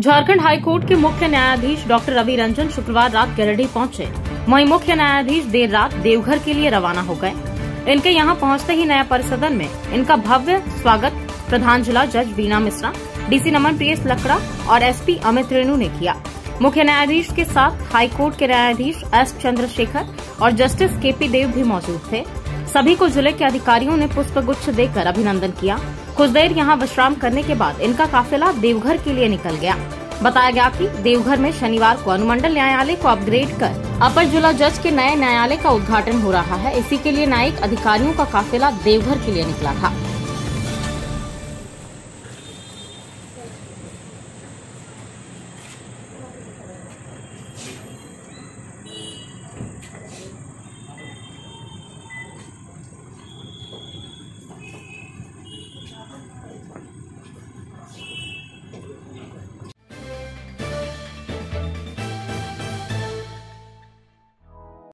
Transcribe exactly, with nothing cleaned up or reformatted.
Jharkhand high court के मुख्य न्यायाधीश डॉक्टर रवि रंजन शुक्रवार रात गिरिडीह पहुंचे। वहीं मुख्य न्यायाधीश देर रात देवघर के लिए रवाना हो गए। इनके यहां पहुंचते ही नया परिसदन में इनका भव्य स्वागत प्रधान जिला जज Veena Mishra, DC Naman P S Lakra और एसपी अमित रेणु ने किया। मुख्य न्यायाधीश के साथ हाई कोर्ट के न्यायाधीश एस चन्द्रशेखर और जस्टिस के पी देव भी मौजूद थे। सभी को जिले के अधिकारियों ने पुष्पगुच्छ देकर अभिनंदन किया। कुछ देर यहाँ विश्राम करने के बाद इनका काफिला देवघर के लिए निकल गया। बताया गया कि देवघर में शनिवार को अनुमंडल न्यायालय को अपग्रेड कर अपर जिला जज के नए न्यायालय का उद्घाटन हो रहा है। इसी के लिए न्यायिक अधिकारियों का काफिला देवघर के लिए निकला था।